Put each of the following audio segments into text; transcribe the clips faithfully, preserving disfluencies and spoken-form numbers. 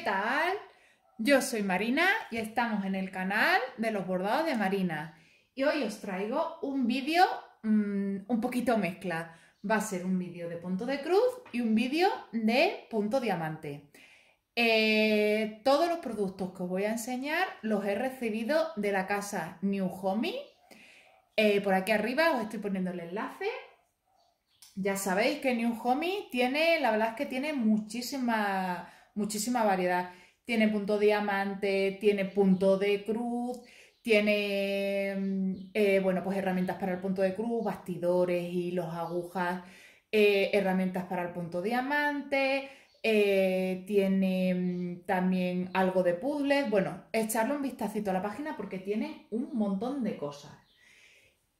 ¿Qué tal? Yo soy Marina y estamos en el canal de Los Bordados de Marina. Y hoy os traigo un vídeo mmm, un poquito mezcla. Va a ser un vídeo de punto de cruz y un vídeo de punto diamante. Eh, todos los productos que os voy a enseñar los he recibido de la casa Newhomy. Eh, por aquí arriba os estoy poniendo el enlace. Ya sabéis que Newhomy tiene, la verdad es que tiene muchísima, muchísima variedad. Tiene punto diamante, tiene punto de cruz, tiene eh, bueno, pues herramientas para el punto de cruz, bastidores, hilos, agujas, eh, herramientas para el punto diamante, eh, tiene también algo de puzzles. Bueno, echarle un vistacito a la página porque tiene un montón de cosas.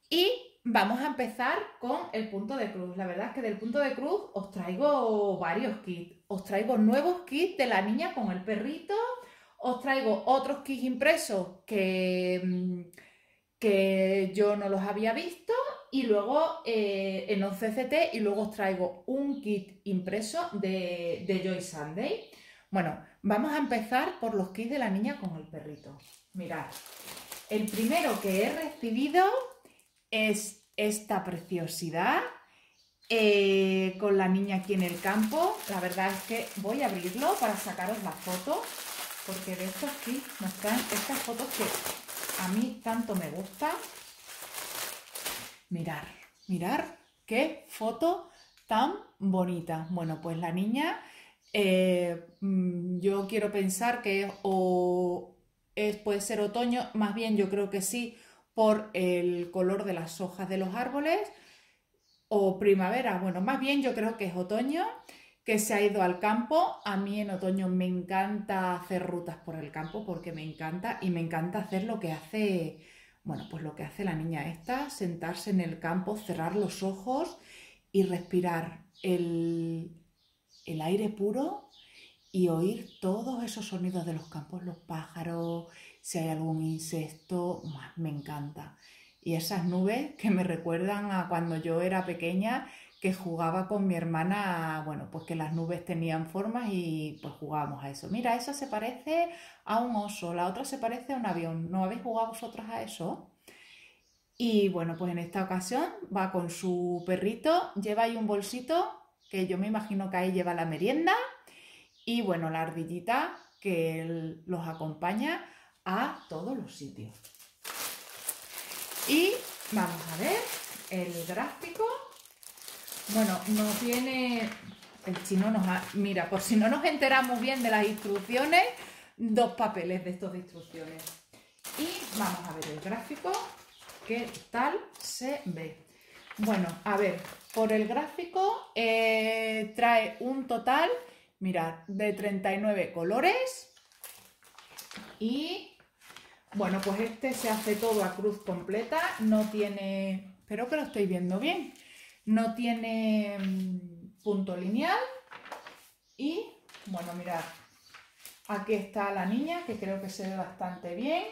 Y vamos a empezar con el punto de cruz. La verdad es que del punto de cruz os traigo varios kits. Os traigo nuevos kits de la niña con el perrito. Os traigo otros kits impresos que, que yo no los había visto. Y luego eh, en once C T y luego os traigo un kit impreso de, de Joy Sunday. Bueno, vamos a empezar por los kits de la niña con el perrito. Mirad, el primero que he recibido es esta preciosidad eh, con la niña aquí en el campo. La verdad es que voy a abrirlo para sacaros la foto, porque de estos aquí nos traen estas fotos que a mí tanto me gustan. Mirar, mirar qué foto tan bonita. Bueno, pues la niña, eh, yo quiero pensar que o es, puede ser otoño, más bien yo creo que sí, por el color de las hojas de los árboles, o primavera. Bueno, más bien yo creo que es otoño, que se ha ido al campo. A mí en otoño me encanta hacer rutas por el campo porque me encanta, y me encanta hacer lo que hace, bueno, pues lo que hace la niña esta, sentarse en el campo, cerrar los ojos y respirar el, el aire puro y oír todos esos sonidos de los campos, los pájaros, si hay algún insecto. Me encanta. Y esas nubes que me recuerdan a cuando yo era pequeña, que jugaba con mi hermana, bueno, pues que las nubes tenían formas y pues jugábamos a eso. Mira, esa se parece a un oso, la otra se parece a un avión. ¿No habéis jugado vosotras a eso? Y bueno, pues en esta ocasión va con su perrito, lleva ahí un bolsito, que yo me imagino que ahí lleva la merienda, y bueno, la ardillita que él los acompaña a todos los sitios. Y vamos a ver el gráfico. Bueno, nos viene el chino, nos ha... mira, por si no nos enteramos bien de las instrucciones, dos papeles de estos de instrucciones. Y vamos a ver el gráfico, qué tal se ve. Bueno, a ver, por el gráfico eh, trae un total, mirad, de treinta y nueve colores. Y bueno, pues este se hace todo a cruz completa, no tiene, espero que lo estoy viendo bien, no tiene punto lineal. Y bueno, mirad, aquí está la niña, que creo que se ve bastante bien.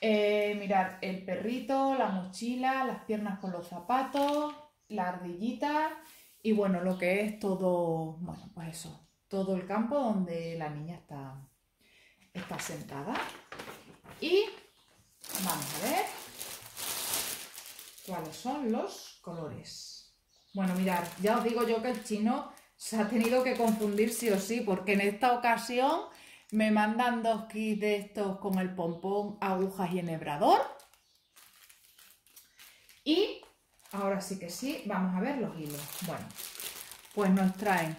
Eh, mirad, el perrito, la mochila, las piernas con los zapatos, la ardillita y bueno, lo que es todo, bueno, pues eso, todo el campo donde la niña está. Está sentada. Y vamos a ver cuáles son los colores. Bueno, mirad, ya os digo yo que el chino se ha tenido que confundir sí o sí, porque en esta ocasión me mandan dos kits de estos con el pompón, agujas y enhebrador. Y ahora sí que sí, vamos a ver los hilos. Bueno, pues nos traen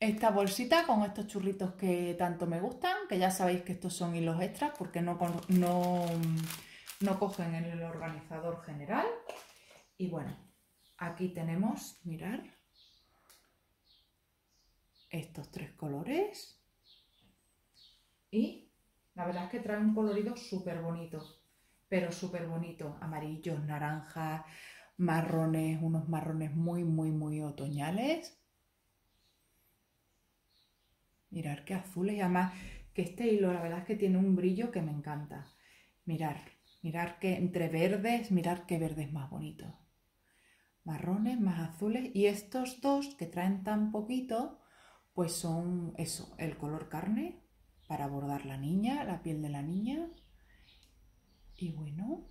esta bolsita con estos churritos que tanto me gustan, que ya sabéis que estos son hilos extras porque no, no, no cogen en el organizador general. Y bueno, aquí tenemos, mirad, estos tres colores. Y la verdad es que trae un colorido súper bonito, pero súper bonito. Amarillos, naranjas, marrones, unos marrones muy, muy, muy otoñales. Mirad qué azules, y además que este hilo la verdad es que tiene un brillo que me encanta. Mirad, mirad que entre verdes, mirad qué verdes más bonitos. Marrones, más azules, y estos dos que traen tan poquito, pues son eso, el color carne para bordar la niña, la piel de la niña. Y bueno,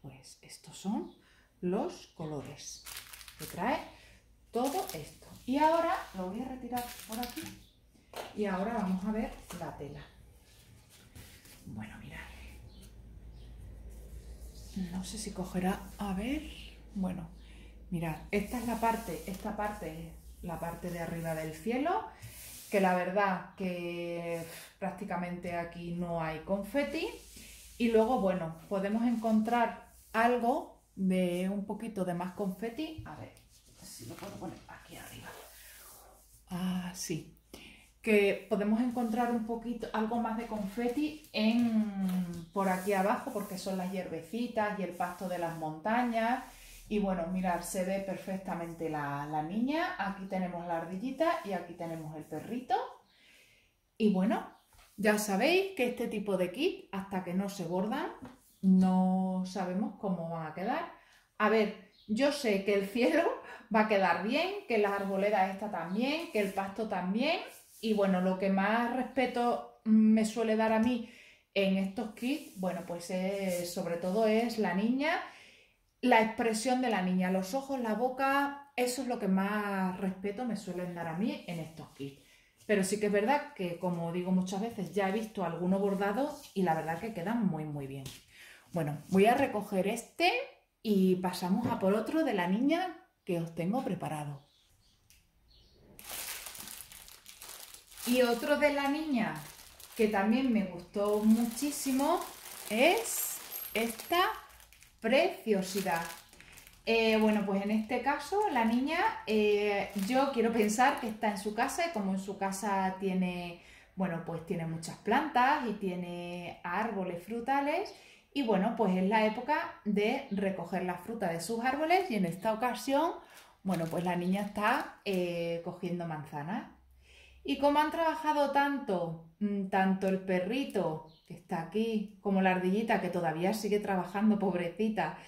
pues estos son los colores que trae todo esto. Y ahora lo voy a retirar por aquí y ahora vamos a ver la tela. Bueno, mirad. No sé si cogerá, a ver, bueno, mirad, esta es la parte, esta parte es la parte de arriba del cielo, que la verdad que prácticamente aquí no hay confeti. Y luego, bueno, podemos encontrar algo de un poquito de más confeti. A ver, si lo puedo poner aquí arriba. Ah, sí. Que podemos encontrar un poquito, algo más de confeti en, por aquí abajo, porque son las hierbecitas y el pasto de las montañas. Y bueno, mirad, se ve perfectamente la, la niña. Aquí tenemos la ardillita y aquí tenemos el perrito. Y bueno, ya sabéis que este tipo de kit, hasta que no se bordan, no sabemos cómo van a quedar. A ver... Yo sé que el cielo va a quedar bien, que las arboledas esta también, que el pasto también. Y bueno, lo que más respeto me suele dar a mí en estos kits, bueno, pues es, sobre todo es la niña, la expresión de la niña, los ojos, la boca, eso es lo que más respeto me suelen dar a mí en estos kits. Pero sí que es verdad que, como digo muchas veces, ya he visto alguno bordado y la verdad que quedan muy, muy bien. Bueno, voy a recoger este... Y pasamos a por otro de la niña que os tengo preparado. Y otro de la niña que también me gustó muchísimo es esta preciosidad. Eh, bueno, pues en este caso la niña, eh, yo quiero pensar que está en su casa y como en su casa tiene, bueno, pues tiene muchas plantas y tiene árboles frutales. Y bueno, pues es la época de recoger la fruta de sus árboles y en esta ocasión, bueno, pues la niña está eh, cogiendo manzanas. Y como han trabajado tanto, tanto el perrito que está aquí, como la ardillita que todavía sigue trabajando, pobrecita,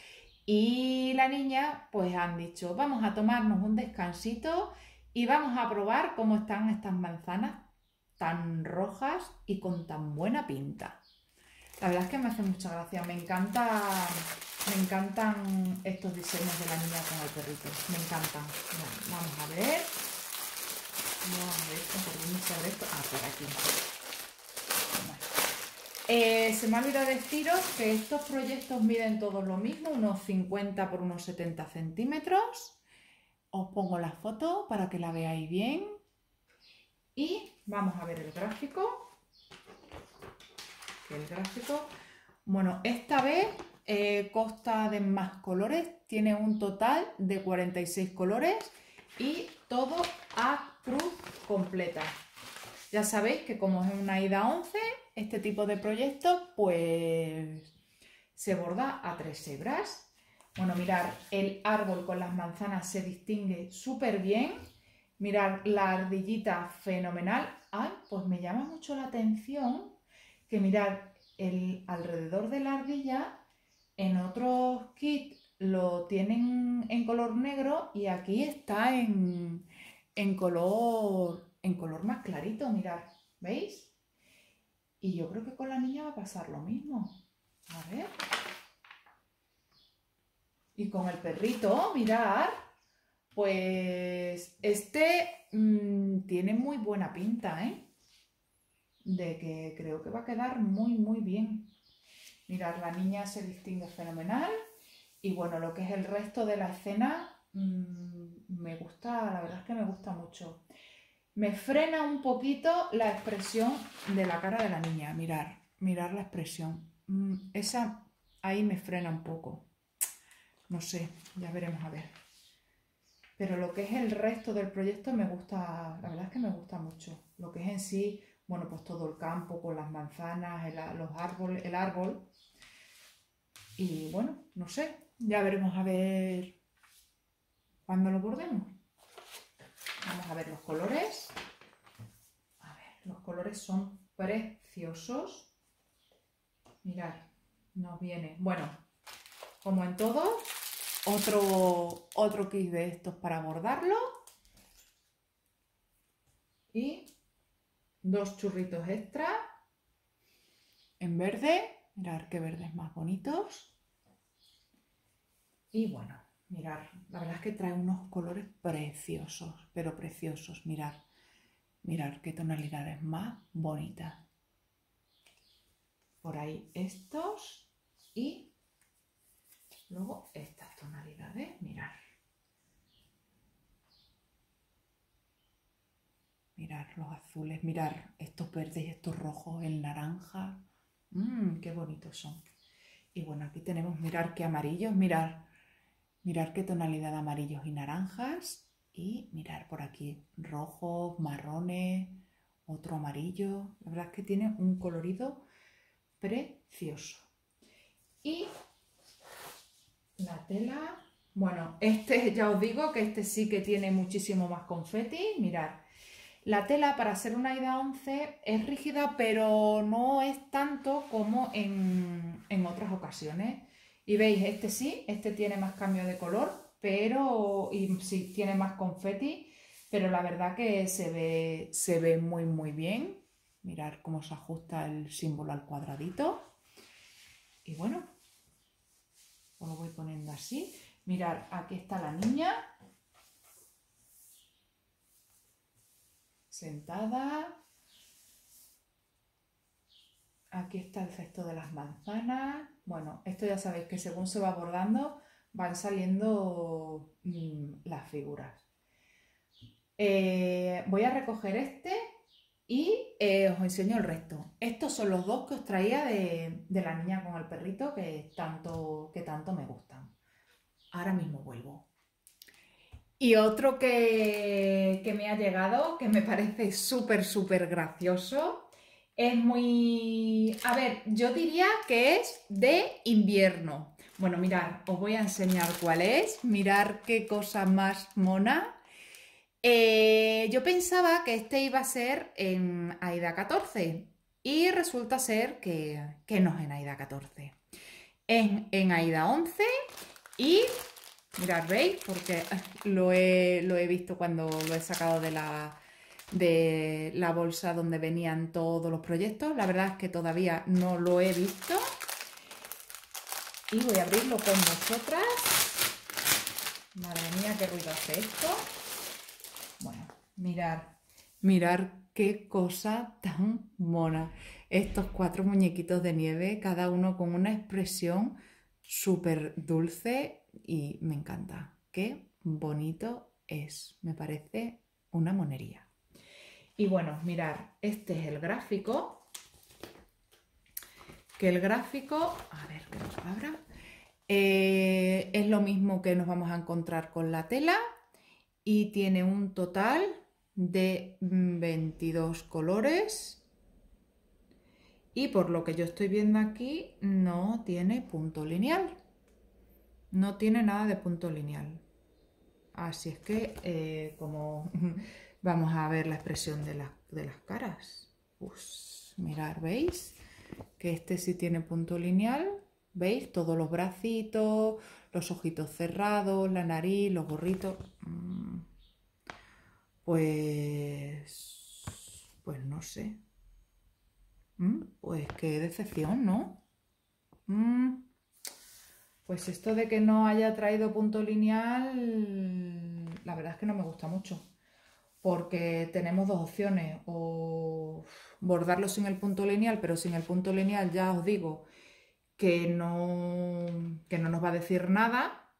y la niña, pues han dicho, vamos a tomarnos un descansito y vamos a probar cómo están estas manzanas tan rojas y con tan buena pinta. La verdad es que me hace mucha gracia, me encanta, me encantan estos diseños de la niña con el perrito, me encantan. Bueno, vamos a ver, vamos a ver, por esto, ah, por aquí. Bueno. Eh, se me ha olvidado deciros que estos proyectos miden todos lo mismo, unos cincuenta por unos setenta centímetros. Os pongo la foto para que la veáis bien y vamos a ver el gráfico. El gráfico, bueno, esta vez eh, consta de más colores, tiene un total de cuarenta y seis colores y todo a cruz completa. Ya sabéis que como es una AIDA once, este tipo de proyectos pues se borda a tres hebras. Bueno, mirad, el árbol con las manzanas se distingue súper bien. Mirad, la ardillita fenomenal. Ay, pues me llama mucho la atención que mirad, el, alrededor de la ardilla, en otros kits lo tienen en color negro y aquí está en, en, color, en color más clarito, mirad, ¿veis? Y yo creo que con la niña va a pasar lo mismo. A ver. Y con el perrito, mirad, pues este mmm, tiene muy buena pinta, ¿eh? De que creo que va a quedar muy muy bien. Mirad, la niña se distingue fenomenal y bueno, lo que es el resto de la escena mmm, me gusta, la verdad es que me gusta mucho. Me frena un poquito la expresión de la cara de la niña, mirad, mirad la expresión, mm, esa ahí me frena un poco, no sé, ya veremos a ver. Pero lo que es el resto del proyecto me gusta, la verdad es que me gusta mucho, lo que es en sí. Bueno, pues todo el campo con las manzanas, el, los árboles, el árbol. Y bueno, no sé, ya veremos a ver cuándo lo bordemos. Vamos a ver los colores. A ver, los colores son preciosos. Mirad, nos viene, bueno, como en todo, otro, otro kit de estos para bordarlo. y dos churritos extra en verde. Mirad qué verdes más bonitos. Y bueno, mirad, la verdad es que trae unos colores preciosos, pero preciosos. Mirad, mirad qué tonalidades más bonitas. Por ahí estos y luego estas tonalidades, mirad. Mirad los azules, mirad estos verdes y estos rojos, el naranja. Mmm, qué bonitos son. Y bueno, aquí tenemos, mirad qué amarillos, mirad. Mirad qué tonalidad de amarillos y naranjas. Y mirad por aquí, rojos, marrones, otro amarillo. La verdad es que tiene un colorido precioso. Y la tela, bueno, este ya os digo que este sí que tiene muchísimo más confeti, mirad. La tela para hacer una AIDA once es rígida, pero no es tanto como en, en otras ocasiones. Y veis, este sí, este tiene más cambio de color, pero y sí, tiene más confeti, pero la verdad que se ve, se ve muy muy bien. Mirad cómo se ajusta el símbolo al cuadradito. Y bueno, os lo voy poniendo así. Mirad, aquí está la niña. Sentada. Aquí está el cesto de las manzanas. Bueno, esto ya sabéis que según se va bordando van saliendo mmm, las figuras. Eh, voy a recoger este y eh, os enseño el resto. Estos son los dos que os traía de, de la niña con el perrito que tanto, que tanto me gustan. Ahora mismo vuelvo. Y otro que, que me ha llegado, que me parece súper, súper gracioso, es muy... A ver, yo diría que es de invierno. Bueno, mirad, os voy a enseñar cuál es. Mirad qué cosa más mona. Eh, yo pensaba que este iba a ser en AIDA catorce y resulta ser que, que no es en AIDA catorce. Es en, en AIDA once y... Mirad, ¿veis? Porque lo he, lo he visto cuando lo he sacado de la, de la bolsa donde venían todos los proyectos. La verdad es que todavía no lo he visto. Y voy a abrirlo con vosotras. Madre mía, qué ruido hace esto. Bueno, mirad, mirad qué cosa tan mona. Estos cuatro muñequitos de nieve, cada uno con una expresión súper dulce. Y me encanta, qué bonito es, me parece una monería. Y bueno, mirad, este es el gráfico, que el gráfico, a ver que nos abra, eh, es lo mismo que nos vamos a encontrar con la tela y tiene un total de veintidós colores. Y por lo que yo estoy viendo aquí, no tiene punto lineal. No tiene nada de punto lineal. Así es que, eh, como vamos a ver la expresión de, la, de las caras. Pues, mirad, ¿veis? Que este sí tiene punto lineal. ¿Veis? Todos los bracitos, los ojitos cerrados, la nariz, los gorritos. Pues... Pues no sé. Pues qué decepción, ¿no? Mmm... Pues esto de que no haya traído punto lineal, la verdad es que no me gusta mucho. Porque tenemos dos opciones, o bordarlo sin el punto lineal, pero sin el punto lineal ya os digo que no, que no nos va a decir nada.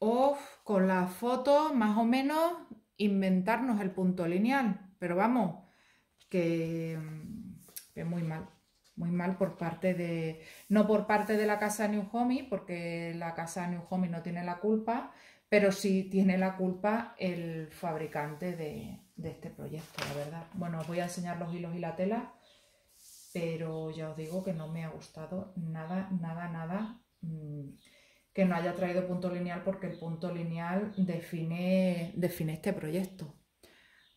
O con la foto, más o menos, inventarnos el punto lineal. Pero vamos, que, que muy mal. Muy mal por parte de... No por parte de la casa Newhomy, porque la casa Newhomy no tiene la culpa, pero sí tiene la culpa el fabricante de, de este proyecto, la verdad. Bueno, os voy a enseñar los hilos y la tela, pero ya os digo que no me ha gustado nada, nada, nada mmm, que no haya traído punto lineal, porque el punto lineal define, define este proyecto.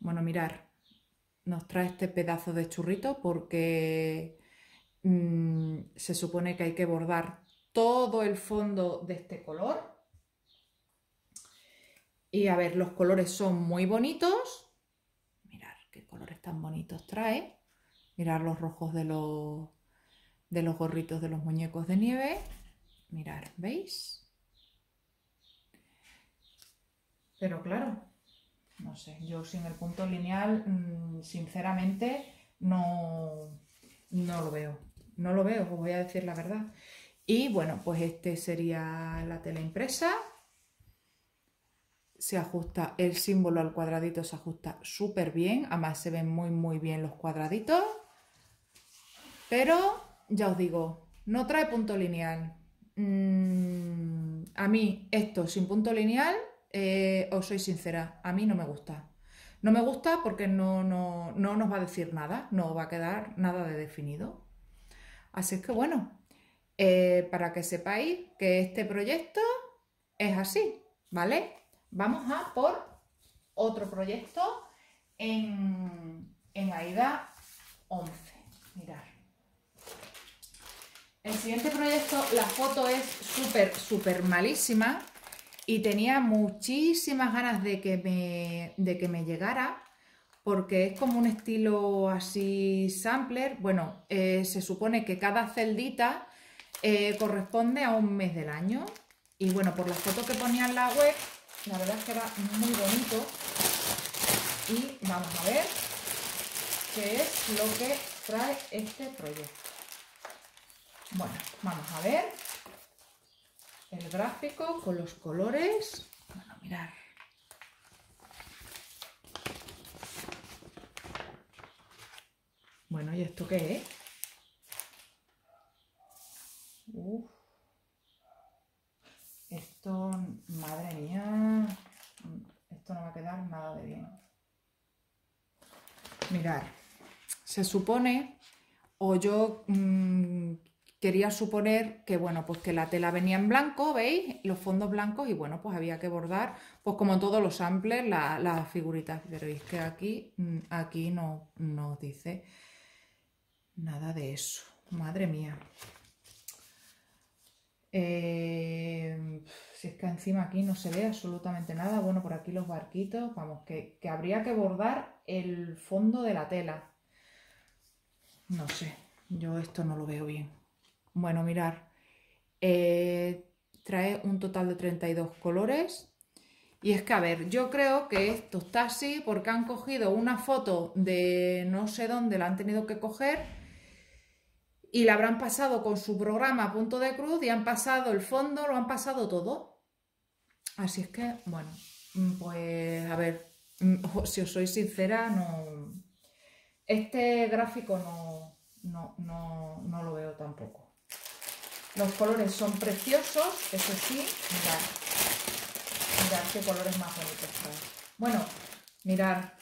Bueno, mirad, nos trae este pedazo de churrito porque... se supone que hay que bordar todo el fondo de este color. Y a ver, los colores son muy bonitos, colores tan bonitos trae. Mirad los rojos de los, de los gorritos de los muñecos de nieve. Mirad, ¿veis? Pero claro, no sé, yo sin el punto lineal, sinceramente, no, no lo veo. No lo veo, os voy a decir la verdad. Y bueno, pues este sería la tela impresa. Se ajusta el símbolo al cuadradito, se ajusta súper bien. Además se ven muy muy bien los cuadraditos. Pero ya os digo, no trae punto lineal. Mm, a mí esto sin punto lineal, eh, os soy sincera, a mí no me gusta. No me gusta porque no, no, no nos va a decir nada, no va a quedar nada de definido. Así es que bueno, eh, para que sepáis que este proyecto es así, ¿vale? Vamos a por otro proyecto en, en AIDA once. Mirad. El siguiente proyecto, la foto es súper, súper malísima y tenía muchísimas ganas de que, me, de que me llegara porque es como un estilo así sampler. Bueno, eh, se supone que cada celdita eh, corresponde a un mes del año. Y bueno, por la foto que ponía en la web, la verdad es que era muy bonito. Y vamos a ver qué es lo que trae este proyecto. Bueno, vamos a ver el gráfico con los colores. Bueno, mirad. Bueno, ¿y esto qué es? Uf. Esto, madre mía, esto no va a quedar nada de bien. Mirad, se supone, o yo mmm, quería suponer que, bueno, pues que la tela venía en blanco, ¿veis? Los fondos blancos y, bueno, pues había que bordar, pues como todos los samplers, la, las figuritas. Pero es que aquí, aquí no nos dice nada de eso. Madre mía. Eh, si es que encima aquí no se ve absolutamente nada. Bueno, por aquí los barquitos, vamos, que, que habría que bordar el fondo de la tela. No sé, yo esto no lo veo bien. Bueno, mirar, eh, trae un total de treinta y dos colores. Y es que, a ver, yo creo que esto está así porque han cogido una foto de no sé dónde, la han tenido que coger y la habrán pasado con su programa Punto de Cruz y han pasado el fondo, lo han pasado todo. Así es que, bueno, pues a ver, si os soy sincera, no, este gráfico no, no, no, no lo veo tampoco. Los colores son preciosos, eso sí, mirad, mirad qué colores más bonitos trae. Bueno, mirad,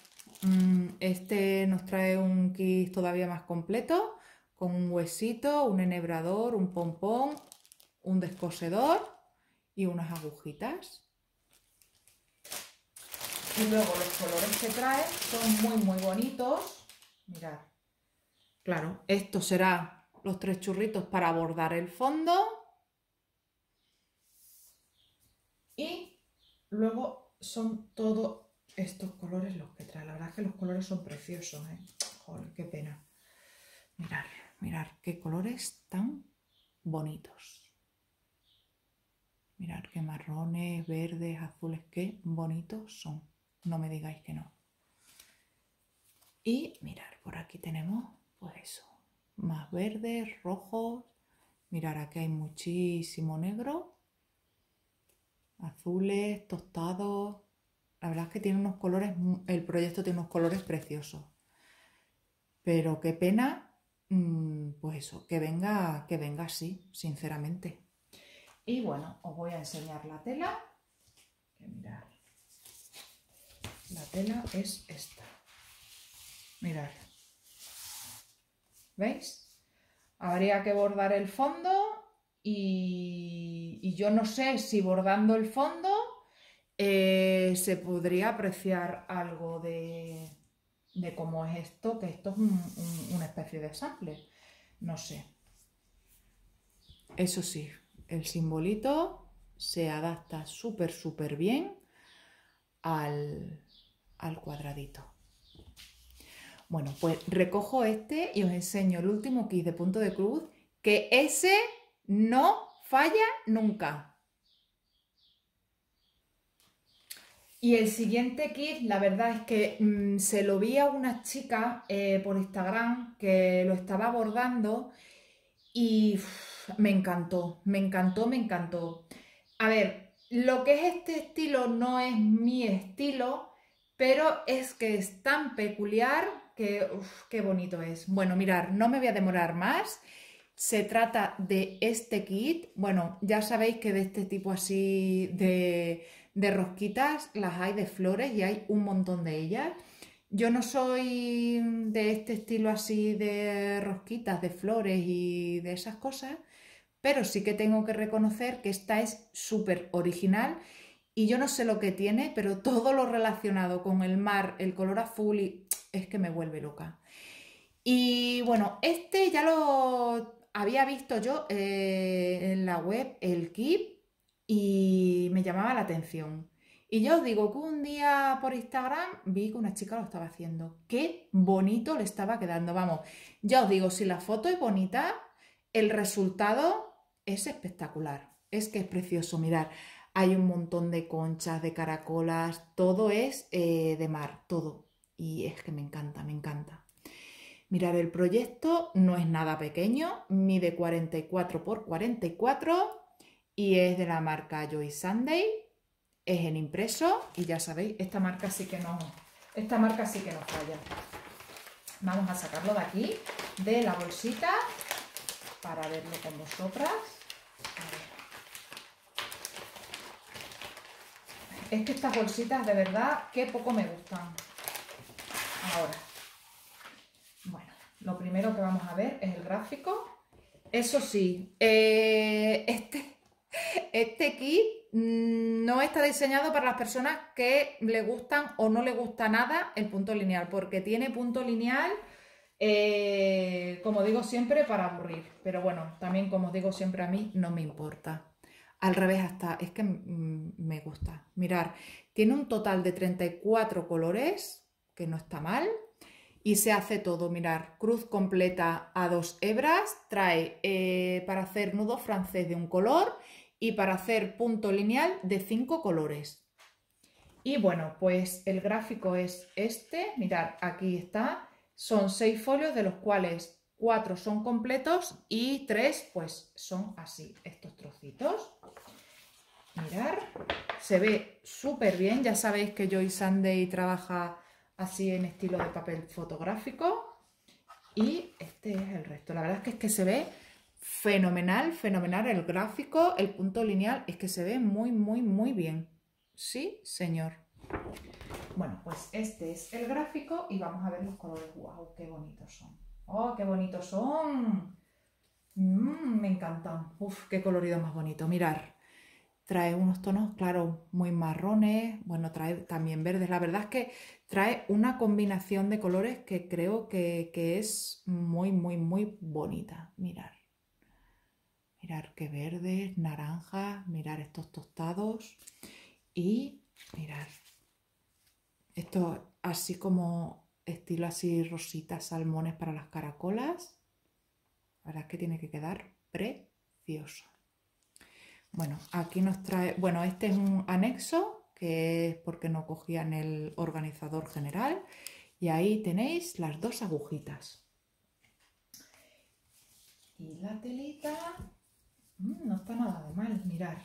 este nos trae un kit todavía más completo, con un huesito, un enhebrador, un pompón, un descosedor y unas agujitas. Y luego los colores que trae son muy muy bonitos, mirad. Claro, esto será los tres churritos para bordar el fondo y luego son todos estos colores los que trae. La verdad es que los colores son preciosos, ¿eh? Joder, qué pena. Mirad, mirad qué colores tan bonitos. Mirad qué marrones, verdes, azules, qué bonitos son. No me digáis que no. Y mirad, por aquí tenemos pues eso. Más verdes, rojos, mirad, aquí hay muchísimo negro, azules, tostados. La verdad es que tiene unos colores, el proyecto tiene unos colores preciosos, pero qué pena, pues eso, que venga, que venga así, sinceramente. Y bueno, os voy a enseñar la tela, que mirad, la tela es esta, mirad. ¿Veis? Habría que bordar el fondo y, y yo no sé si bordando el fondo eh, se podría apreciar algo de, de cómo es esto, que esto es un, un, una especie de sampler. No sé. Eso sí, el simbolito se adapta súper, súper bien al, al cuadradito. Bueno, pues recojo este y os enseño el último kit de punto de cruz, que ese no falla nunca. Y el siguiente kit, la verdad es que mmm, se lo vi a una chica eh, por Instagram que lo estaba bordando y uff, me encantó, me encantó, me encantó. A ver, lo que es este estilo no es mi estilo, pero es que es tan peculiar que uff, qué bonito es. Bueno, mirad, no me voy a demorar más. Se trata de este kit. Bueno, ya sabéis que de este tipo así de, de rosquitas las hay de flores y hay un montón de ellas. Yo no soy de este estilo así de rosquitas, de flores y de esas cosas, pero sí que tengo que reconocer que esta es súper original y yo no sé lo que tiene, pero todo lo relacionado con el mar, el color azul, y es que me vuelve loca. Y bueno, este ya lo había visto yo eh, en la web, el kit, y me llamaba la atención. Y yo os digo que un día por Instagram vi que una chica lo estaba haciendo. ¡Qué bonito le estaba quedando! Vamos, ya os digo, si la foto es bonita, el resultado es espectacular. Es que es precioso, mirad. Hay un montón de conchas, de caracolas, todo es eh, de mar, todo. Y es que me encanta, me encanta. Mirad, el proyecto no es nada pequeño, mide cuarenta y cuatro por cuarenta y cuatro y es de la marca Joy Sunday, es en impreso y ya sabéis, esta marca sí que no, esta marca sí que no falla. Vamos a sacarlo de aquí, de la bolsita, para verlo con vosotras. A ver. Es que estas bolsitas de verdad que poco me gustan. Ahora. Lo primero que vamos a ver es el gráfico. Eso sí, eh, este, este kit no está diseñado para las personas que le gustan o no le gusta nada el punto lineal, porque tiene punto lineal, eh, como digo siempre, para aburrir. Pero bueno, también como digo siempre a mí, no me importa. Al revés hasta, es que me gusta. Mirar, tiene un total de treinta y cuatro colores, que no está mal. Y se hace todo, mirar, cruz completa a dos hebras, trae eh, para hacer nudo francés de un color y para hacer punto lineal de cinco colores. Y bueno, pues el gráfico es este, mirad, aquí está, son seis folios de los cuales cuatro son completos y tres pues son así, estos trocitos. Mirad, se ve súper bien, ya sabéis que Joy Sunday trabaja así en estilo de papel fotográfico y este es el resto. La verdad es que, es que se ve fenomenal, fenomenal el gráfico, el punto lineal, es que se ve muy, muy, muy bien. Sí, señor. Bueno, pues este es el gráfico y vamos a ver los colores. ¡Wow! ¡Qué bonitos son! ¡Oh, qué bonitos son! Mm, me encantan. ¡Uf! ¡Qué colorido más bonito! Mirar. Trae unos tonos, claro, muy marrones, bueno, trae también verdes. La verdad es que trae una combinación de colores que creo que, que es muy, muy, muy bonita. Mirar, mirar qué verdes, naranjas, mirar estos tostados y mirar esto así como estilo así rositas, salmones para las caracolas. La verdad es que tiene que quedar precioso. Bueno, aquí nos trae, bueno, este es un anexo, que es porque no cogían el organizador general, y ahí tenéis las dos agujitas. Y la telita, mm, no está nada de mal, mirad,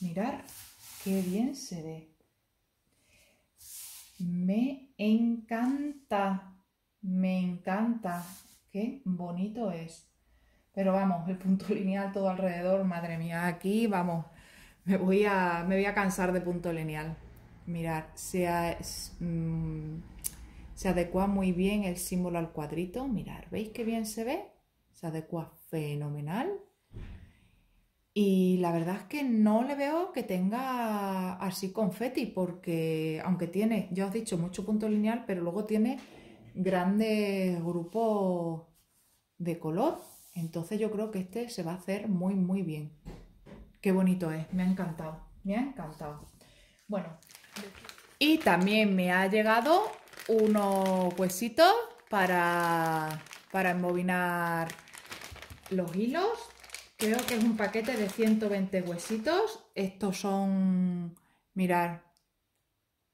mirad qué bien se ve. Me encanta, me encanta, qué bonito es. Pero vamos, el punto lineal todo alrededor, madre mía, aquí vamos, me voy a, me voy a cansar de punto lineal. Mirad, se, es, mmm, se adecua muy bien el símbolo al cuadrito, mirad, ¿veis qué bien se ve? Se adecua fenomenal. Y la verdad es que no le veo que tenga así confeti, porque aunque tiene, ya os he dicho, mucho punto lineal, pero luego tiene grandes grupos de color. Entonces yo creo que este se va a hacer muy, muy bien. Qué bonito es, me ha encantado, me ha encantado. Bueno, y también me ha llegado unos huesitos para, para embobinar los hilos. Creo que es un paquete de ciento veinte huesitos. Estos son, mirad,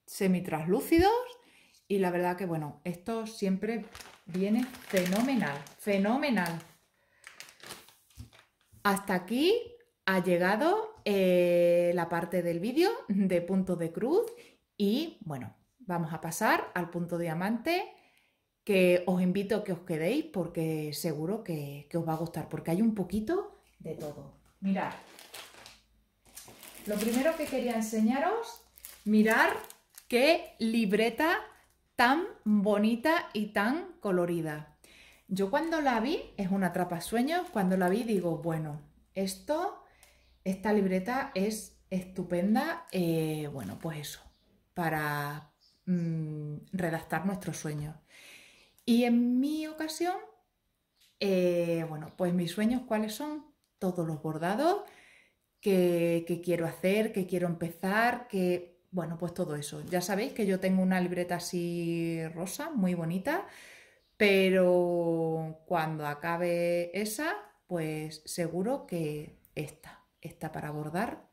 semitraslúcidos. Y la verdad que, bueno, esto siempre viene fenomenal, fenomenal. Hasta aquí ha llegado eh, la parte del vídeo de punto de cruz. Y, bueno, vamos a pasar al punto diamante, que os invito a que os quedéis porque seguro que, que os va a gustar, porque hay un poquito de todo. Mirad, lo primero que quería enseñaros, mirad qué libreta tan bonita y tan colorida. Yo cuando la vi, es una atrapasueños, cuando la vi digo, bueno, esto, esta libreta es estupenda, eh, bueno, pues eso, para mmm, redactar nuestros sueños. Y en mi ocasión, eh, bueno, pues mis sueños, ¿cuáles son? Todos los bordados que, que quiero hacer, que quiero empezar, que... Bueno, pues todo eso. Ya sabéis que yo tengo una libreta así rosa, muy bonita, pero cuando acabe esa, pues seguro que esta, esta para bordar,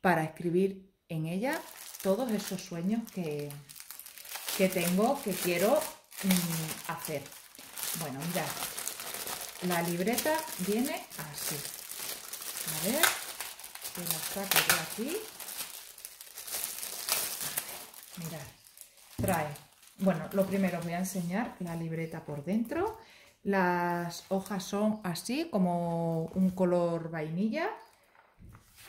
para escribir en ella todos esos sueños que, que tengo, que quiero mm, hacer. Bueno, mirad, la libreta viene así. A ver, que la saco yo aquí. Mirad, trae, bueno, lo primero os voy a enseñar la libreta por dentro. Las hojas son así, como un color vainilla.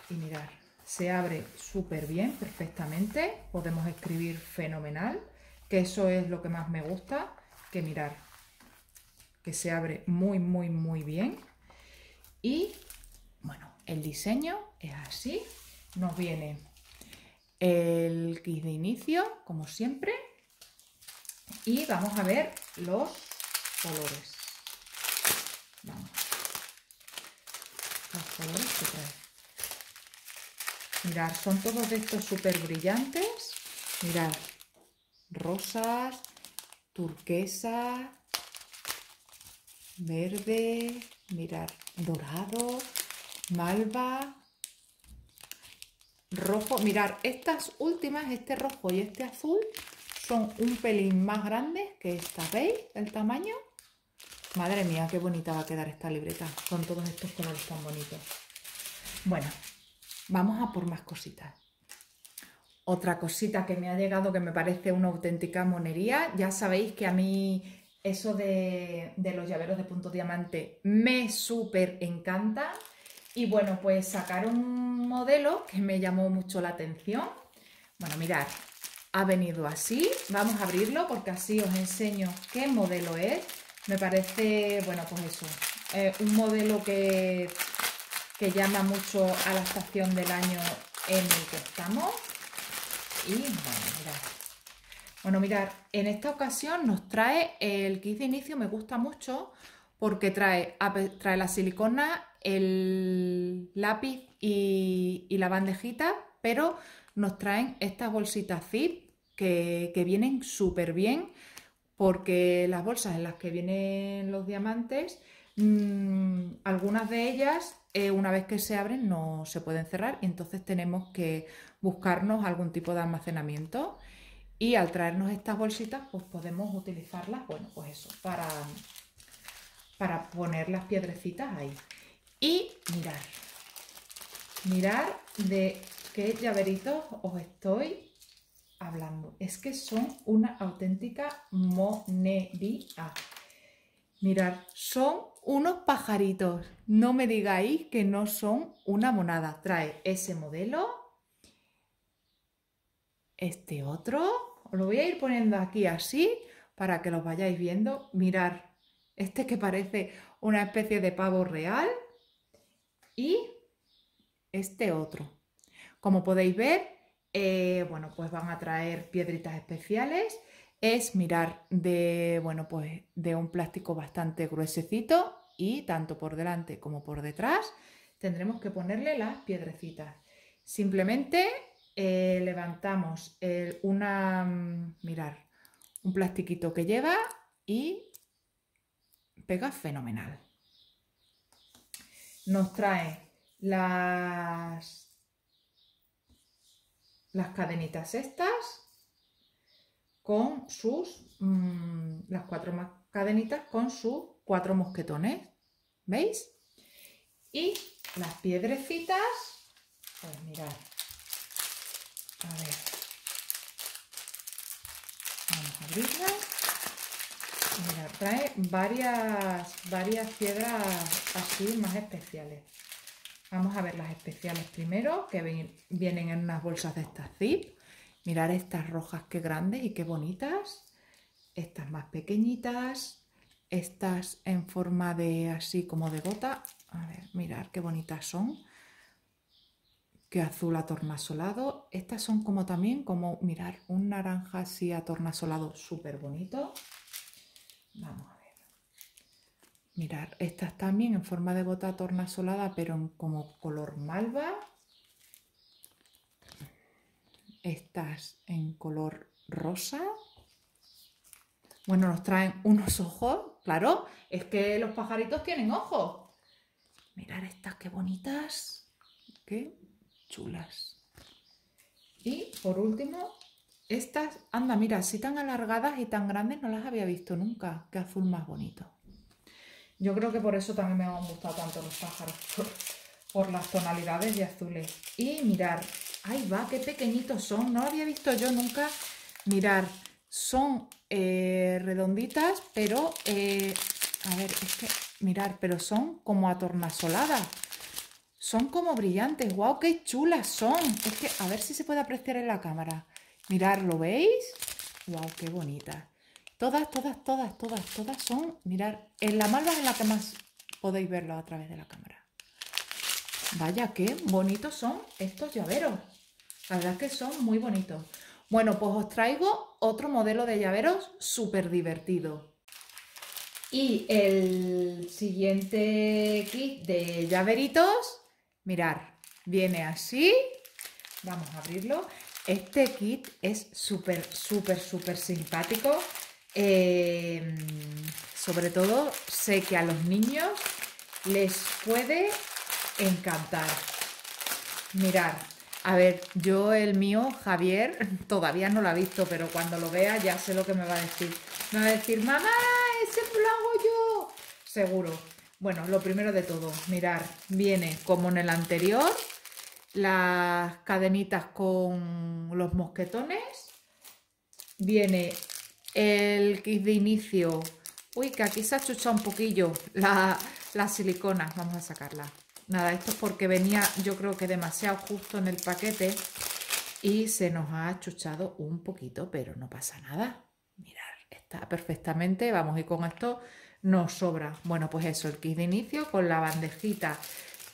Y mirad, se abre súper bien, perfectamente. Podemos escribir fenomenal, que eso es lo que más me gusta, que mirad, que se abre muy, muy, muy bien. Y, bueno, el diseño es así, nos viene... el kit de inicio, como siempre, y vamos a ver los colores. Vamos. Los colores que trae. Mirad, son todos de estos súper brillantes. Mirad, rosas, turquesa, verde, mirad, dorado, malva... rojo, mirad, estas últimas, este rojo y este azul, son un pelín más grandes que estas, ¿veis? El tamaño. Madre mía, qué bonita va a quedar esta libreta con todos estos colores tan bonitos. Bueno, vamos a por más cositas. Otra cosita que me ha llegado que me parece una auténtica monería. Ya sabéis que a mí eso de, de los llaveros de punto diamante me súper encanta. Y bueno, pues sacaron un modelo que me llamó mucho la atención. Bueno, mirad, ha venido así. Vamos a abrirlo porque así os enseño qué modelo es. Me parece, bueno, pues eso, eh, un modelo que, que llama mucho a la estación del año en el que estamos. Y bueno, mirad. Bueno, mirad, en esta ocasión nos trae el kit de inicio, me gusta mucho porque trae, trae la silicona, el lápiz y, y la bandejita, pero nos traen estas bolsitas zip que, que vienen súper bien, porque las bolsas en las que vienen los diamantes, mmm, algunas de ellas eh, una vez que se abren no se pueden cerrar, y entonces tenemos que buscarnos algún tipo de almacenamiento, y al traernos estas bolsitas pues podemos utilizarlas, bueno, pues eso, para, para poner las piedrecitas ahí. Y mirad, mirad de qué llaveritos os estoy hablando. Es que son una auténtica monería. Mirad, son unos pajaritos. No me digáis que no son una monada. Trae ese modelo, este otro. Os lo voy a ir poniendo aquí así para que los vayáis viendo. Mirad, este que parece una especie de pavo real. Y este otro. Como podéis ver, eh, bueno, pues van a traer piedritas especiales. Es mirar de, bueno, pues de un plástico bastante gruesecito, y tanto por delante como por detrás tendremos que ponerle las piedrecitas. Simplemente eh, levantamos el, una, mirar, un plastiquito que lleva y pega fenomenal. Nos trae las, las cadenitas estas con sus, mmm, las cuatro cadenitas con sus cuatro mosquetones, ¿veis? Y las piedrecitas, pues mirad, a ver, vamos a abrirlas. Mirad, trae varias, varias piedras así más especiales. Vamos a ver las especiales primero, que vienen en unas bolsas de estas zip. Mirad estas rojas, qué grandes y qué bonitas. Estas más pequeñitas. Estas en forma de así como de gota. A ver, mirad qué bonitas son. Qué azul atornasolado. Estas son como también, como, mirad, un naranja así atornasolado súper bonito. Vamos a ver. Mirad, estas también en forma de gota atornasolada, pero en como color malva. Estas en color rosa. Bueno, nos traen unos ojos, claro, es que los pajaritos tienen ojos. Mirad estas, qué bonitas, qué chulas. Y por último, estas, anda, mira, así tan alargadas y tan grandes no las había visto nunca. Qué azul más bonito. Yo creo que por eso también me han gustado tanto los pájaros, por, por las tonalidades de azules. Y mirad, ahí va, qué pequeñitos son, no lo había visto yo nunca. Mirad, son eh, redonditas, pero, eh, a ver, es que, mirad, pero son como atornasoladas. Son como brillantes, guau, qué chulas son. Es que, a ver si se puede apreciar en la cámara. Mirad, ¿lo veis? Wow, qué bonitas. Todas, todas, todas, todas, todas son, mirad, en la malva es la que más podéis verlo a través de la cámara. Vaya, qué bonitos son estos llaveros. La verdad es que son muy bonitos. Bueno, pues os traigo otro modelo de llaveros súper divertido. Y el siguiente kit de llaveritos, mirad, viene así. Vamos a abrirlo. Este kit es súper, súper, súper simpático. Eh, sobre todo, sé que a los niños les puede encantar. Mirad. A ver, yo el mío, Javier, todavía no lo ha visto, pero cuando lo vea ya sé lo que me va a decir. Me va a decir, mamá, ese lo hago yo. Seguro. Bueno, lo primero de todo, mirad, viene como en el anterior, las cadenitas con los mosquetones. Viene el kit de inicio. Uy, que aquí se ha chuchado un poquillo la, las siliconas. Vamos a sacarlas. Nada, esto es porque venía, yo creo que demasiado justo en el paquete y se nos ha achuchado un poquito, pero no pasa nada. Mirad, está perfectamente, vamos, y con esto nos sobra. Bueno, pues eso, el kit de inicio con la bandejita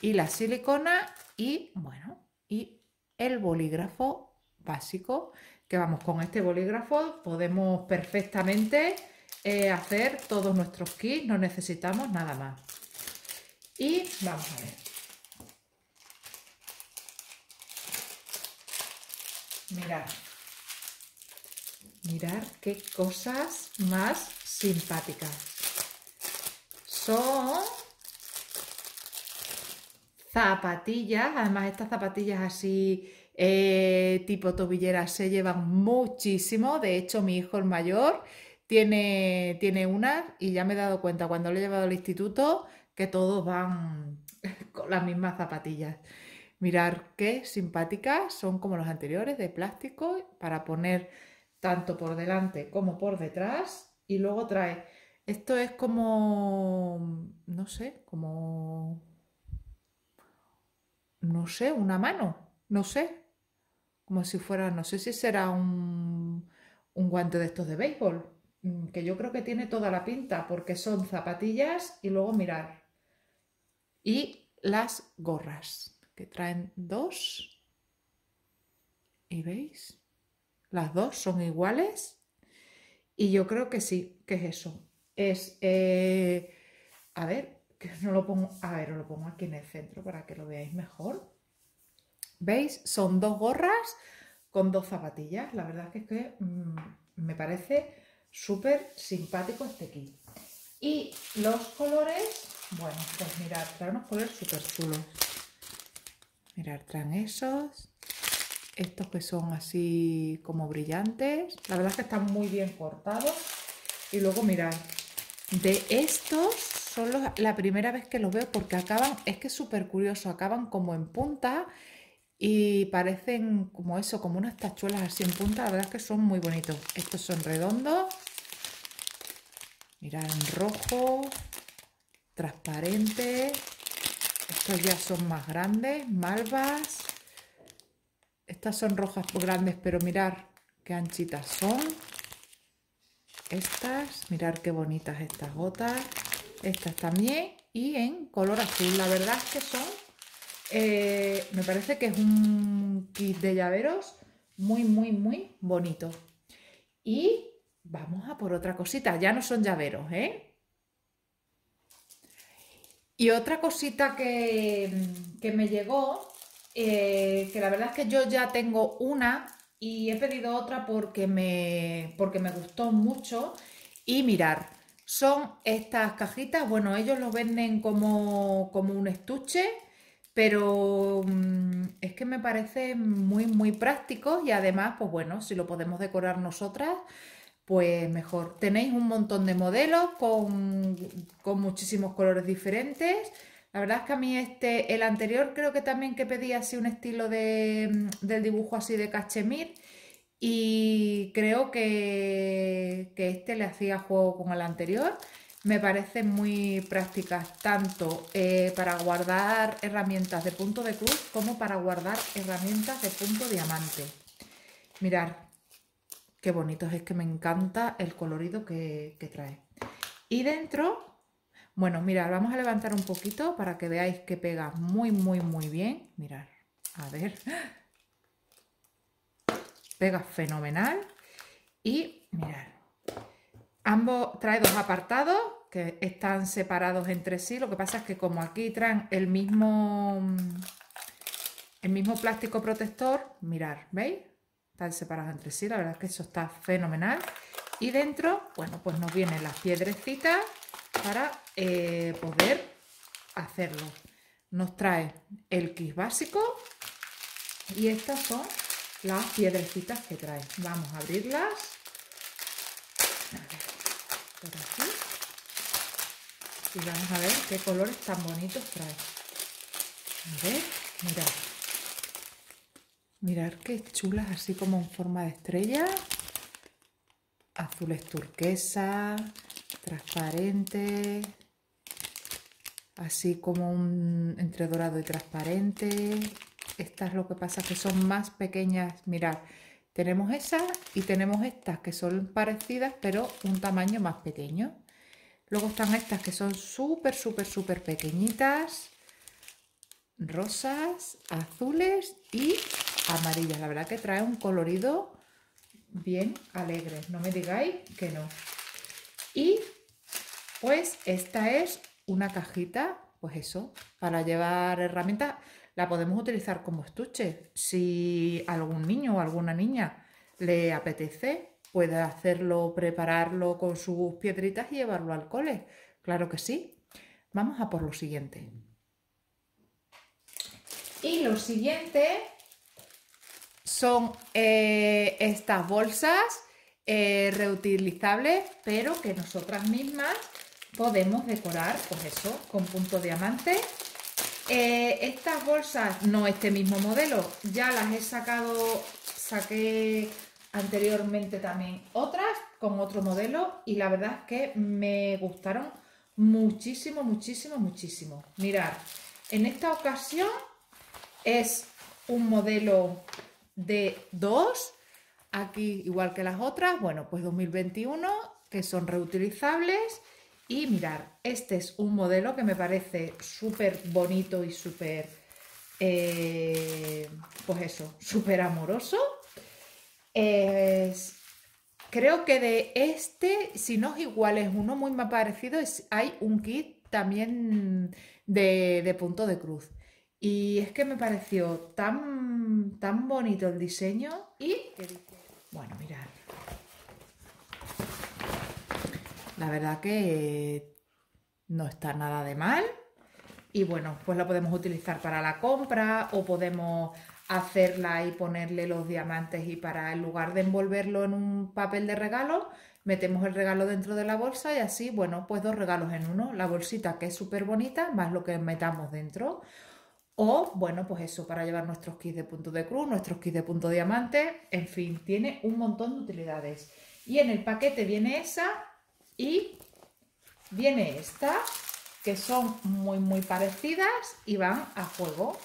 y la silicona y, bueno, y el bolígrafo básico, que vamos, con este bolígrafo podemos perfectamente eh, hacer todos nuestros kits, no necesitamos nada más. Y vamos a ver. Mirad. Mirad qué cosas más simpáticas. Son zapatillas. Además, estas zapatillas así eh, tipo tobillera se llevan muchísimo. De hecho, mi hijo el mayor tiene, tiene unas y ya me he dado cuenta cuando lo he llevado al instituto que todos van con las mismas zapatillas. Mirad qué simpáticas, son como los anteriores de plástico para poner tanto por delante como por detrás. Y luego trae, esto es como, no sé, como, no sé, una mano, no sé, como si fuera, no sé si será un, un guante de estos de béisbol, que yo creo que tiene toda la pinta porque son zapatillas y luego mirad. Y las gorras, que traen dos. ¿Y veis? Las dos son iguales. Y yo creo que sí, que es eso. Es, eh, a ver, que no lo pongo, a ver, os lo pongo aquí en el centro para que lo veáis mejor. ¿Veis? Son dos gorras con dos zapatillas. La verdad es que mmm, me parece súper simpático este kit. Y los colores, bueno, pues mirad, traen unos colores súper chulos. Mirad, traen esos, estos que son así como brillantes. La verdad es que están muy bien cortados. Y luego mirad, de estos son los, la primera vez que los veo porque acaban, es que es súper curioso, acaban como en punta. Y parecen como eso, como unas tachuelas así en punta. La verdad es que son muy bonitos. Estos son redondos. Mirad, en rojo, transparente. Estos ya son más grandes, malvas. Estas son rojas grandes, pero mirad qué anchitas son. Estas, mirad qué bonitas estas gotas. Estas también. Y en color azul. La verdad es que son... Eh, me parece que es un kit de llaveros muy, muy, muy bonito. Y vamos a por otra cosita. Ya no son llaveros, ¿eh? Y otra cosita que, que me llegó, eh, que la verdad es que yo ya tengo una y he pedido otra porque me, porque me gustó mucho. Y mirar, son estas cajitas. Bueno, ellos los venden como, como un estuche. Pero es que me parece muy, muy práctico y además, pues bueno, si lo podemos decorar nosotras, pues mejor. Tenéis un montón de modelos con, con muchísimos colores diferentes. La verdad es que a mí este, el anterior creo que también que pedí así un estilo de, del dibujo así de cachemir y creo que, que este le hacía juego con el anterior. Me parecen muy prácticas tanto eh, para guardar herramientas de punto de cruz como para guardar herramientas de punto diamante. Mirad, qué bonitos, es que me encanta el colorido que, que trae. Y dentro, bueno, mirad, vamos a levantar un poquito para que veáis que pega muy, muy, muy bien. Mirad, a ver, pega fenomenal y mirad. Ambos trae dos apartados que están separados entre sí. Lo que pasa es que como aquí traen el mismo, el mismo plástico protector, mirad, ¿veis? Están separados entre sí. La verdad es que eso está fenomenal. Y dentro, bueno, pues nos vienen las piedrecitas para eh, poder hacerlo. Nos trae el kit básico y estas son las piedrecitas que trae. Vamos a abrirlas. Por aquí. Y vamos a ver qué colores tan bonitos trae. A ver, mirad. Mirad qué chulas, así como en forma de estrella. Azules turquesa, transparente. Así como un entre dorado y transparente. Estas lo que pasa es que son más pequeñas. Mirad. Tenemos esas y tenemos estas que son parecidas pero un tamaño más pequeño. Luego están estas que son súper, súper, súper pequeñitas. Rosas, azules y amarillas. La verdad que trae un colorido bien alegre. No me digáis que no. Y pues esta es una cajita, pues eso, para llevar herramientas. La podemos utilizar como estuche. Si algún niño o alguna niña le apetece, puede hacerlo, prepararlo con sus piedritas y llevarlo al cole. Claro que sí. Vamos a por lo siguiente. Y lo siguiente son eh, estas bolsas eh, reutilizables, pero que nosotras mismas podemos decorar, pues eso, con punto diamante. Eh, estas bolsas, no este mismo modelo, ya las he sacado, saqué anteriormente también otras con otro modelo y la verdad es que me gustaron muchísimo, muchísimo, muchísimo. Mirad, en esta ocasión es un modelo de dos, aquí igual que las otras, bueno, pues dos mil veintiuno, que son reutilizables. Y mirad, este es un modelo que me parece súper bonito y súper, eh, pues eso, súper amoroso. Es, creo que de este, si no es igual, es uno muy más parecido. Es, hay un kit también de, de punto de cruz. Y es que me pareció tan... tan, tan bonito el diseño. Y, bueno, mirad. La verdad que no está nada de mal. Y bueno, pues la podemos utilizar para la compra o podemos hacerla y ponerle los diamantes, y para, en lugar de envolverlo en un papel de regalo, metemos el regalo dentro de la bolsa y así, bueno, pues dos regalos en uno. La bolsita, que es súper bonita, más lo que metamos dentro. O, bueno, pues eso, para llevar nuestros kits de punto de cruz, nuestros kits de punto diamante, en fin, tiene un montón de utilidades. Y en el paquete viene esa y viene esta, que son muy muy parecidas y van a juego.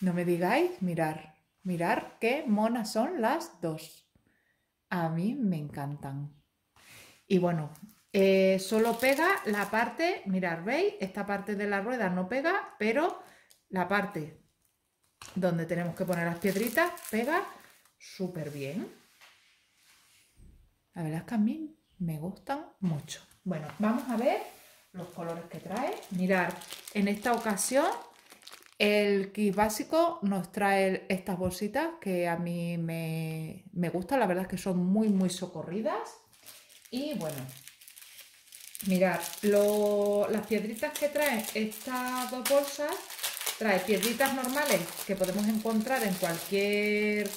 No me digáis, mirar, mirar qué monas son las dos. A mí me encantan. Y bueno, eh, solo pega la parte, mirar, ¿veis? Esta parte de la rueda no pega, pero la parte donde tenemos que poner las piedritas pega súper bien. La verdad es que a mí me gustan mucho. Bueno, vamos a ver los colores que trae. Mirad, en esta ocasión el kit básico nos trae estas bolsitas que a mí me, me gustan. La verdad es que son muy, muy socorridas. Y bueno, mirad, lo, las piedritas que traen estas dos bolsas, trae piedritas normales que podemos encontrar en cualquier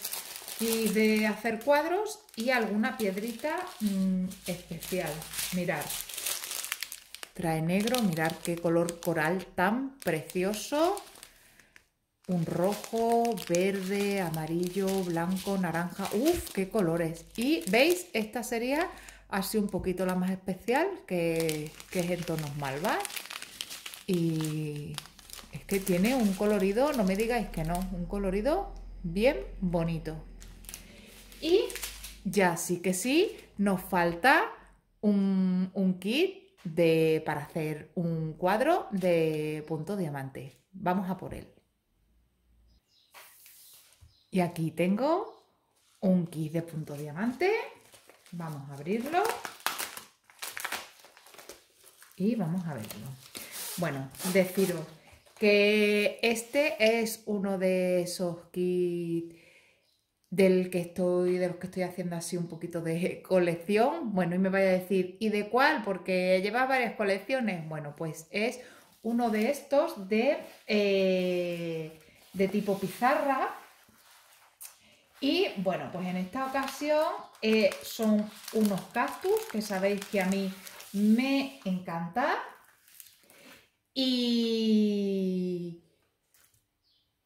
kit de hacer cuadros y alguna piedrita mmm, especial. Mirad. Trae negro, mirad qué color coral tan precioso. Un rojo, verde, amarillo, blanco, naranja. ¡Uf! ¡Qué colores! Y veis, esta sería así un poquito la más especial, que, que es en tonos malva. Y es que tiene un colorido, no me digáis que no, un colorido bien bonito. Y ya sí que sí, nos falta un, un kit De, para hacer un cuadro de punto diamante. Vamos a por él. Y aquí tengo un kit de punto diamante. Vamos a abrirlo y vamos a verlo. Bueno, deciros que este es uno de esos kits del que estoy, de los que estoy haciendo así un poquito de colección. Bueno, y me vais a decir, ¿y de cuál? Porque lleva varias colecciones. Bueno, pues es uno de estos de, eh, de tipo pizarra. Y bueno, pues en esta ocasión eh, son unos cactus que sabéis que a mí me encantan. Y...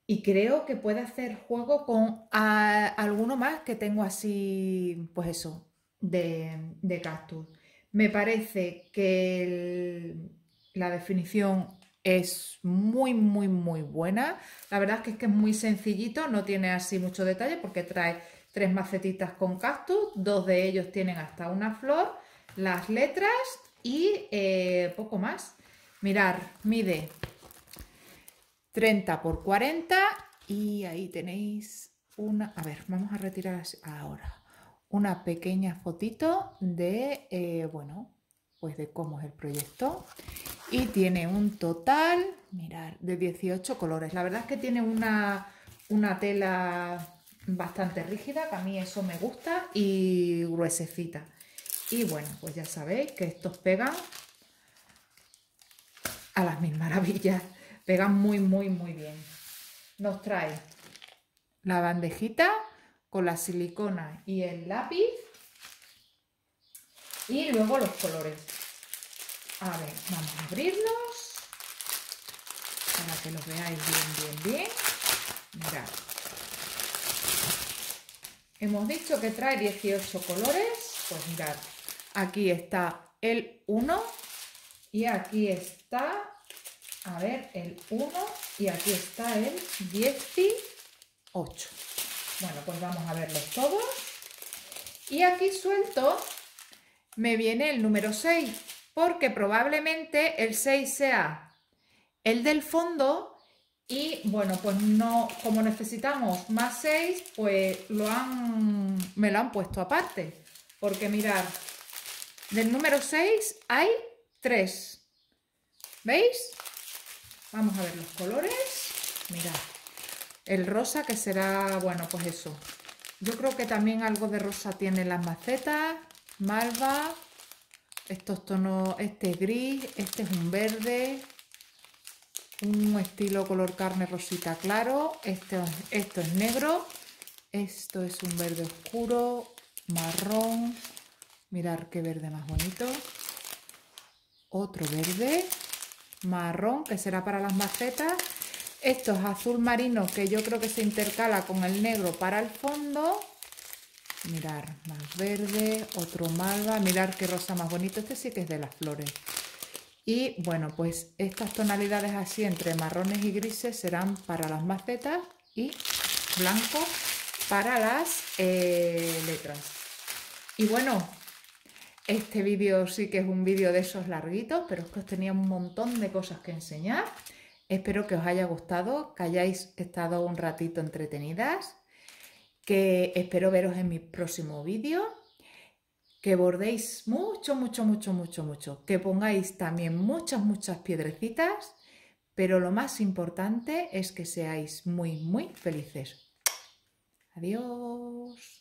Y creo que puede hacer juego con a, alguno más que tengo así, pues eso, de, de cactus. Me parece que el, la definición es muy, muy, muy buena. La verdad es que es que es muy sencillito, no tiene así mucho detalle porque trae tres macetitas con cactus. Dos de ellos tienen hasta una flor, las letras y eh, poco más. Mirad, mide treinta por cuarenta y ahí tenéis una, a ver, vamos a retirar ahora una pequeña fotito de, eh, bueno, pues de cómo es el proyecto. Y tiene un total, mirad, de dieciocho colores. La verdad es que tiene una, una tela bastante rígida, que a mí eso me gusta, y gruesecita. Y bueno, pues ya sabéis que estos pegan a las mil maravillas. Pegan muy, muy, muy bien. Nos trae la bandejita con la silicona y el lápiz. Y luego los colores. A ver, vamos a abrirlos. Para que los veáis bien, bien, bien. Mirad. Hemos dicho que trae dieciocho colores. Pues mirad, aquí está el uno. Y aquí está... A ver, el uno y aquí está el dieciocho. Bueno, pues vamos a verlos todos. Y aquí suelto me viene el número seis, porque probablemente el seis sea el del fondo y, bueno, pues no, como necesitamos más seis, pues lo han, me lo han puesto aparte. Porque mirad, del número seis hay tres. ¿Veis? Vamos a ver los colores. Mirad, el rosa, que será, bueno, pues eso. Yo creo que también algo de rosa tienen las macetas, malva, estos tonos, este es gris, este es un verde, un estilo color carne rosita claro, esto, esto es negro, esto es un verde oscuro, marrón, mirar qué verde más bonito, otro verde, marrón, que será para las macetas. Esto es azul marino, que yo creo que se intercala con el negro para el fondo. Mirar, más verde, otro malva, mirar qué rosa más bonito, este sí que es de las flores. Y bueno, pues estas tonalidades así entre marrones y grises serán para las macetas y blanco para las eh, letras. Y bueno, este vídeo sí que es un vídeo de esos larguitos, pero es que os tenía un montón de cosas que enseñar. Espero que os haya gustado, que hayáis estado un ratito entretenidas, que espero veros en mi próximo vídeo, que bordéis mucho, mucho, mucho, mucho, mucho, que pongáis también muchas, muchas piedrecitas, pero lo más importante es que seáis muy, muy felices. Adiós.